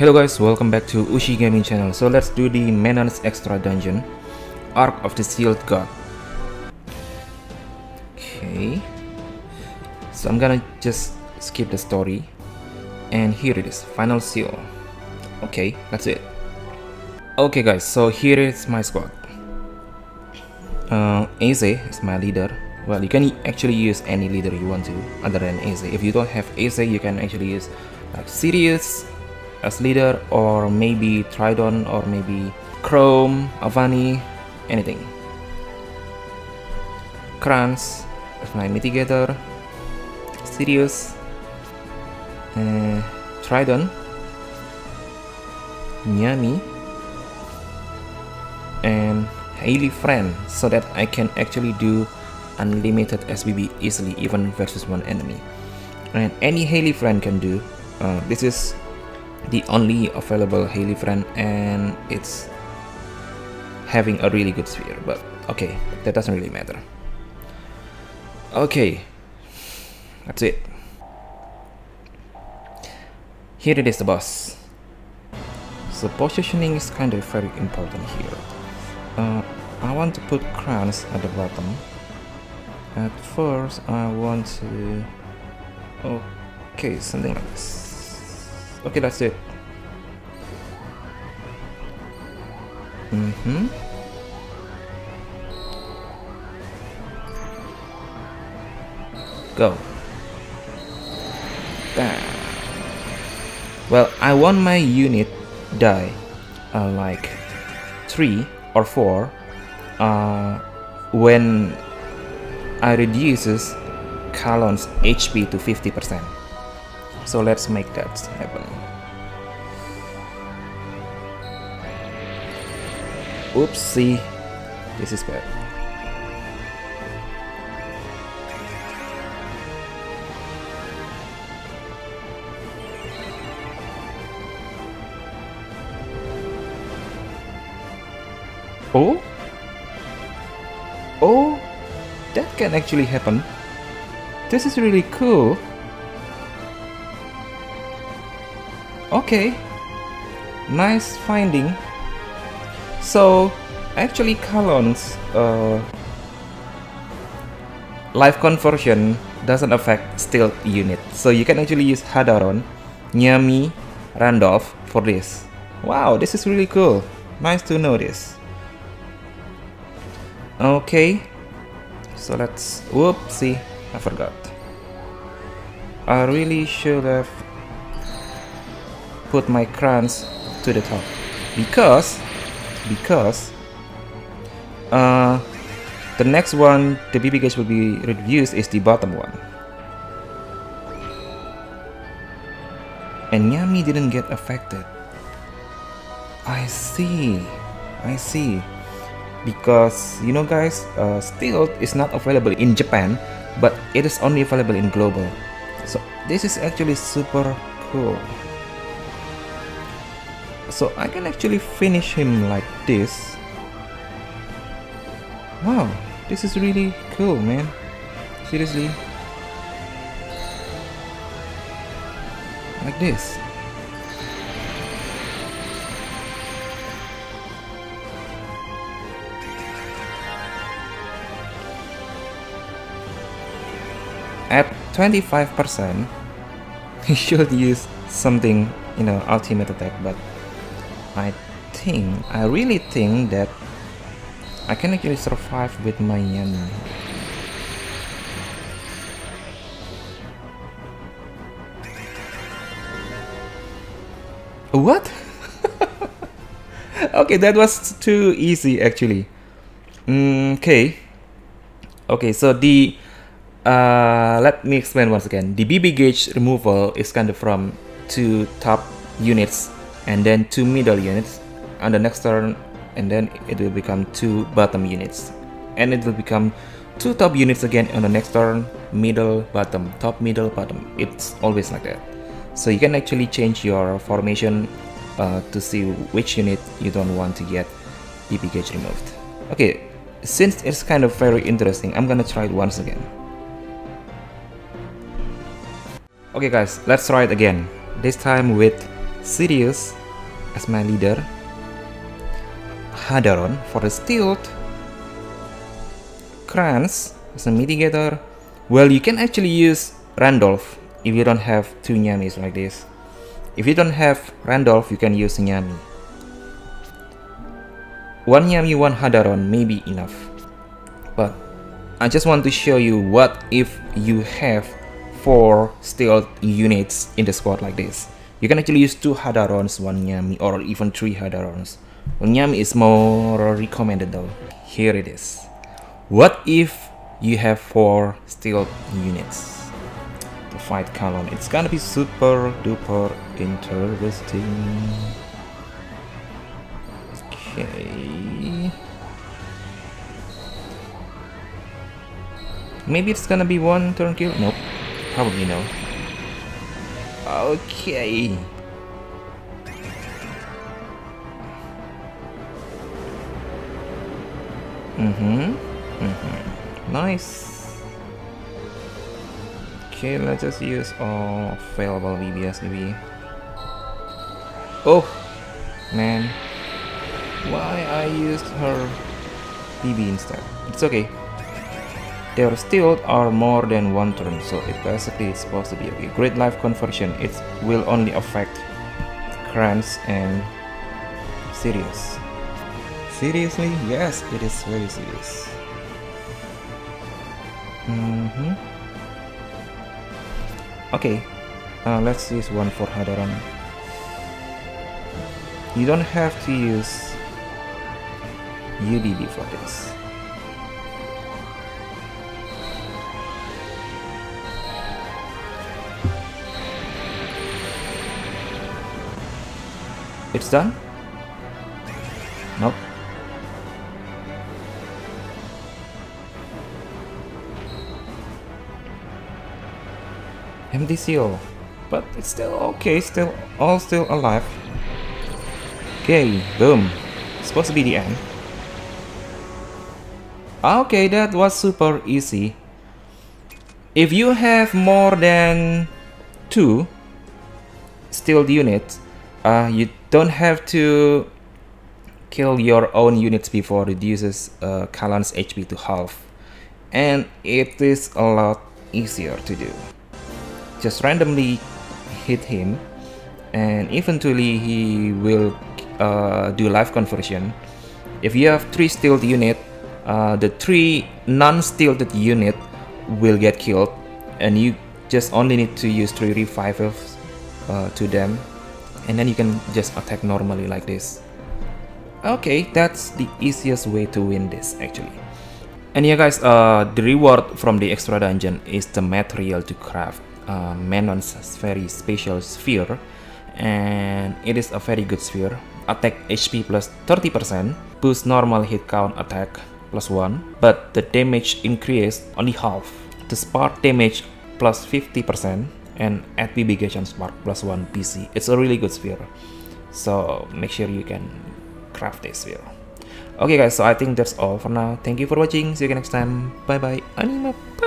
Hello guys, welcome back to Ushi Gaming Channel. So let's do the Menon's Extra Dungeon Ark of the Sealed God. Okay, so I'm gonna just skip the story, and here it is, Final Seal. Okay, that's it. Okay guys, so here is my squad. Ase is my leader. Well, you can actually use any leader you want to other than Ase. If you don't have Ase, you can actually use like Sirius as leader, or maybe Tridon, or maybe Chrome, Avani, anything. Kranz as my mitigator, Sirius, Tridon, Nyami, and Haley friend, so that I can actually do unlimited SBB easily, even versus one enemy. And any Haley friend can do. This is the only available Haley friend, and it's having a really good sphere, but okay, that doesn't really matter. Okay, that's it. Here it is, the boss. So positioning is kind of very important here. I want to put Kranz at the bottom. At first I want to... okay, something like this. Okay, that's it. Go. Bam. Well, I want my unit die like 3 or 4 when I reduces Kalon's HP to 50%. So let's make that happen. Oopsie, this is bad. Oh? Oh, that can actually happen. This is really cool. Okay, nice finding. So actually Kalon's life conversion doesn't affect stealth unit, so you can actually use Hadaron, Nyami, Randolph for this. Wow, this is really cool. Nice to know this. Okay, so let's... whoopsie, I forgot. I really should have put my Kranz to the top, because the next one the BB gauge will be reduced is the bottom one, and Nyami didn't get affected. I see, because you know guys, stealth is not available in Japan, but it is only available in global, so this is actually super cool. So I can actually finish him like this. Wow, this is really cool, man. Seriously. Like this. At 25%, he should use something, you know, ultimate attack, but I really think that I can actually survive with my Nyami. What? Okay, that was too easy actually. Okay. Okay, so the let me explain once again. The BB gauge removal is kind of from 2 top units, and then 2 middle units on the next turn, and then it will become 2 bottom units, and it will become 2 top units again on the next turn. Middle, bottom, top, middle, bottom. It's always like that. So you can actually change your formation to see which unit you don't want to get BB gauge removed. Okay, since it's kind of very interesting, I'm gonna try it once again. Okay guys, let's try it again, this time with Sirius as my leader, Hadaron for the stealth, Kranz as a mitigator. Well, you can actually use Randolph if you don't have two Nyamis like this. If you don't have Randolph, you can use Nyami. One Nyami, one Hadaron may be enough. But I just want to show you what if you have 4 stealth units in the squad like this. You can actually use 2 Hadarons, 1 Nyami, or even 3 Hadarons. Well, Nyami is more recommended though. Here it is. What if you have 4 stealth units to fight Kalon? It's gonna be super duper interesting. Okay. Maybe it's gonna be 1 turn kill? Nope. Probably no. Okay. Nice. Okay, let's just use all available VBSB. Oh man, why I used her BB instead? It's okay. Their stealth are more than 1 turn, so it basically is supposed to be okay. Great life conversion. It will only affect Kranz and Sirius. Seriously? Yes, it is very serious. Okay, let's use one for Hadaron. You don't have to use UDB for this. It's done? Nope. MD seal, but it's still okay, still alive. Okay, boom. It's supposed to be the end. Okay, that was super easy. If you have more than 2 stealth units, you don't have to kill your own units before reduces Kalon's HP to half, and it is a lot easier to do. Just randomly hit him, and eventually he will do life conversion. If you have 3 stealth unit, the 3 non-stealthed unit will get killed, and you just only need to use 3 revivals to them, and then you can just attack normally like this. Okay, that's the easiest way to win this actually. And yeah guys, the reward from the extra dungeon is the material to craft Menon's very special sphere, and it is a very good sphere. Attack HP plus 30%, boost normal hit count attack plus 1, but the damage increased only half. The spark damage plus 50% and add propagation spark plus 1 PC. It's a really good sphere, so make sure you can craft this sphere. Okay guys, so I think that's all for now. Thank you for watching. See you next time. Bye bye. Anima Punch.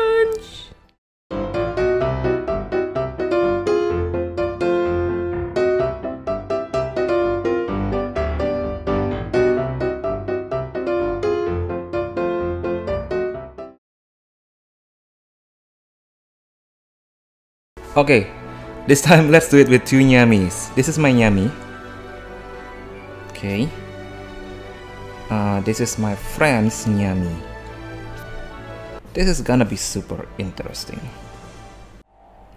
Okay, this time let's do it with 2 Nyamis. This is my Nyami. Okay. This is my friend's Nyami. This is gonna be super interesting.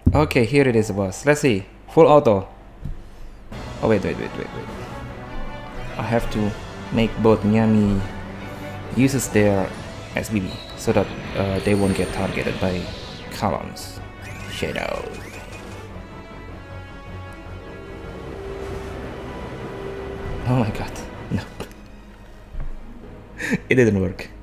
Okay, here it is, boss. Let's see. Full auto. Oh, wait. I have to make both Nyami uses their SBB so that they won't get targeted by Kalon's shadow. Oh my god, no. It didn't work.